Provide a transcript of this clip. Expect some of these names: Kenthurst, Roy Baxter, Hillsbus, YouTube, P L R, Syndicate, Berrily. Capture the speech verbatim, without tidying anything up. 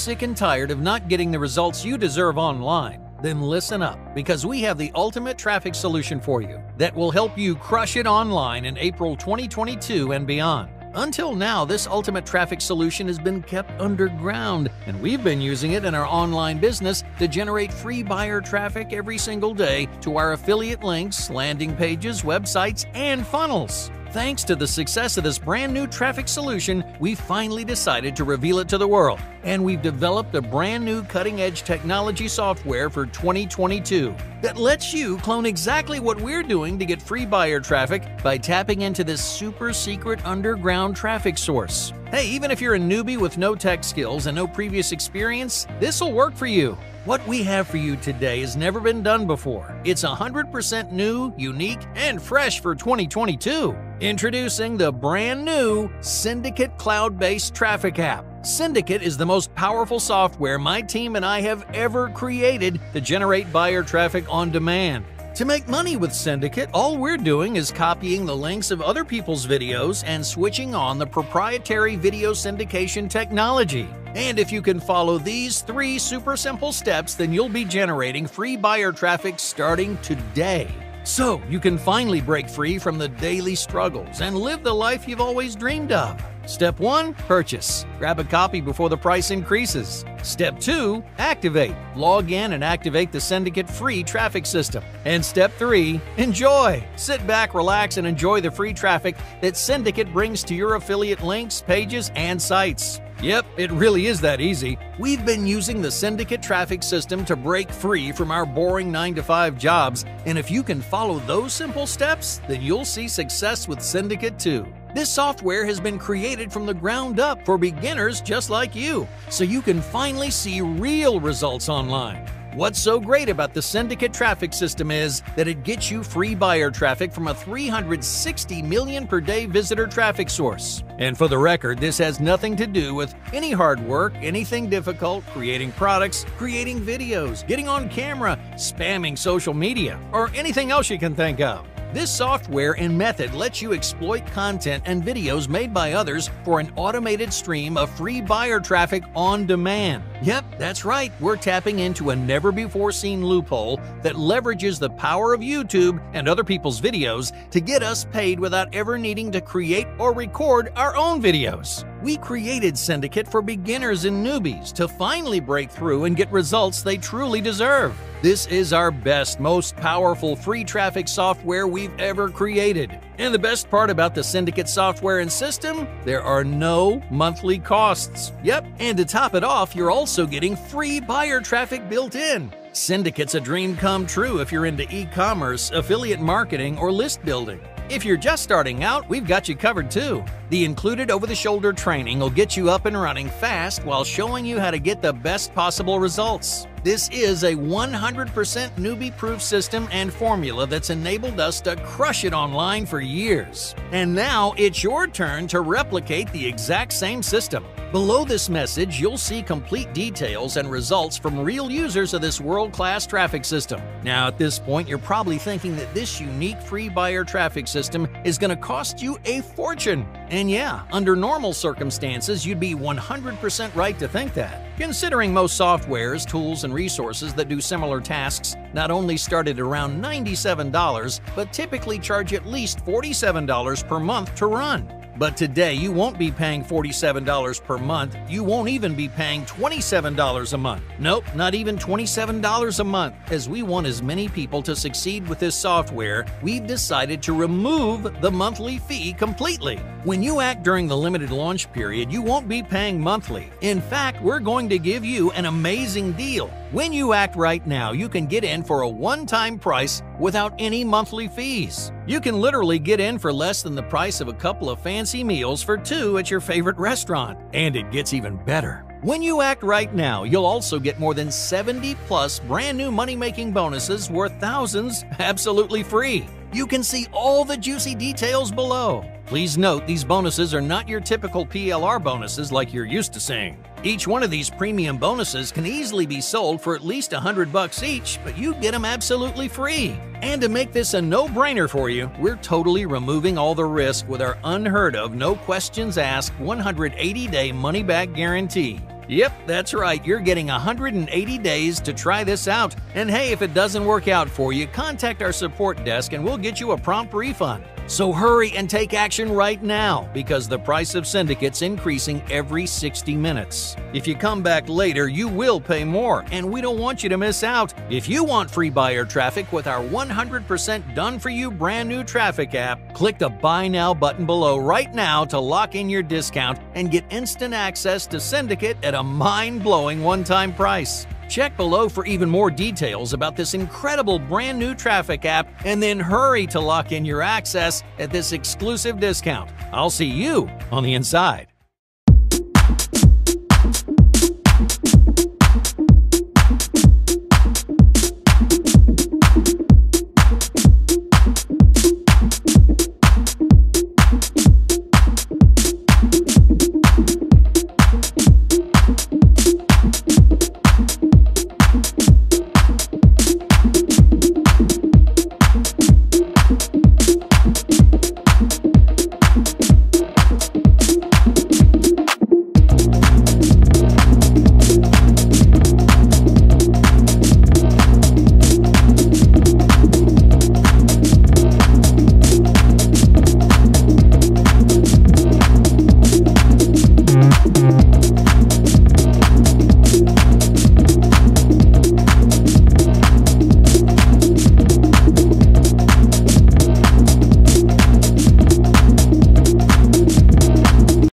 sick and tired of not getting the results you deserve online? Then listen up, because we have the ultimate traffic solution for you that will help you crush it online in April twenty twenty-two and beyond. Until now, this ultimate traffic solution has been kept underground, and we've been using it in our online business to generate free buyer traffic every single day to our affiliate links, landing pages, websites, and funnels. Thanks to the success of this brand new traffic solution, we finally decided to reveal it to the world, and we've developed a brand new cutting-edge technology software for twenty twenty-two that lets you clone exactly what we're doing to get free buyer traffic by tapping into this super secret underground traffic source. Hey, even if you're a newbie with no tech skills and no previous experience, this'll work for you. What we have for you today has never been done before. It's one hundred percent new, unique, and fresh for twenty twenty-two. Introducing the brand new Syndicate cloud-based traffic app. Syndicate is the most powerful software my team and I have ever created to generate buyer traffic on demand. To make money with Syndicate, all we're doing is copying the links of other people's videos and switching on the proprietary video syndication technology. And if you can follow these three super simple steps, then you'll be generating free buyer traffic starting today. So you can finally break free from the daily struggles and live the life you've always dreamed of. Step one, purchase. Grab a copy before the price increases. Step two, activate. Log in and activate the Syndicate free traffic system. And step three, enjoy. Sit back, relax, and enjoy the free traffic that Syndicate brings to your affiliate links, pages, and sites. Yep, it really is that easy. We've been using the Syndicate traffic system to break free from our boring nine to five jobs, and if you can follow those simple steps, then you'll see success with Syndicate too. This software has been created from the ground up for beginners just like you, so you can finally see real results online. What's so great about the Syndicate traffic system is that it gets you free buyer traffic from a three hundred sixty million per day visitor traffic source. And for the record, this has nothing to do with any hard work, anything difficult, creating products, creating videos, getting on camera, spamming social media, or anything else you can think of. This software and method lets you exploit content and videos made by others for an automated stream of free buyer traffic on demand. Yep, that's right. We're tapping into a never-before-seen loophole that leverages the power of YouTube and other people's videos to get us paid without ever needing to create or record our own videos. We created Syndicate for beginners and newbies to finally break through and get results they truly deserve. This is our best, most powerful free traffic software we've ever created. And the best part about the Syndicate software and system, there are no monthly costs. Yep, and to top it off, you're also getting free buyer traffic built in. Syndicate's a dream come true if you're into e-commerce, affiliate marketing, or list building. If you're just starting out, we've got you covered too. The included over-the-shoulder training will get you up and running fast while showing you how to get the best possible results. This is a one hundred percent newbie-proof system and formula that's enabled us to crush it online for years. And now it's your turn to replicate the exact same system. Below this message, you'll see complete details and results from real users of this world-class traffic system. Now, at this point, you're probably thinking that this unique free buyer traffic system is going to cost you a fortune. And yeah, under normal circumstances, you'd be one hundred percent right to think that. Considering most softwares, tools, and resources that do similar tasks not only start at around ninety-seven dollars, but typically charge at least forty-seven dollars per month to run. But today, you won't be paying forty-seven dollars per month. You won't even be paying twenty-seven dollars a month. Nope, not even twenty-seven dollars a month. As we want as many people to succeed with this software, we've decided to remove the monthly fee completely. When you act during the limited launch period, you won't be paying monthly. In fact, we're going to give you an amazing deal. When you act right now, you can get in for a one-time price without any monthly fees. You can literally get in for less than the price of a couple of fancy meals for two at your favorite restaurant. And it gets even better. When you act right now, you'll also get more than seventy plus brand new money-making bonuses worth thousands absolutely free. You can see all the juicy details below. Please note, these bonuses are not your typical P L R bonuses like you're used to seeing. Each one of these premium bonuses can easily be sold for at least one hundred bucks each, but you get them absolutely free. And to make this a no-brainer for you, we're totally removing all the risk with our unheard-of, no-questions-asked one hundred eighty day money-back guarantee. Yep, that's right. You're getting one hundred eighty days to try this out. And hey, if it doesn't work out for you, contact our support desk and we'll get you a prompt refund. So hurry and take action right now, because the price of Syndicate's increasing every sixty minutes. If you come back later, you will pay more, and we don't want you to miss out. If you want free buyer traffic with our one hundred percent done-for-you brand new traffic app, click the Buy Now button below right now to lock in your discount and get instant access to Syndicate at a mind-blowing one-time price. Check below for even more details about this incredible brand new traffic app, and then hurry to lock in your access at this exclusive discount. I'll see you on the inside.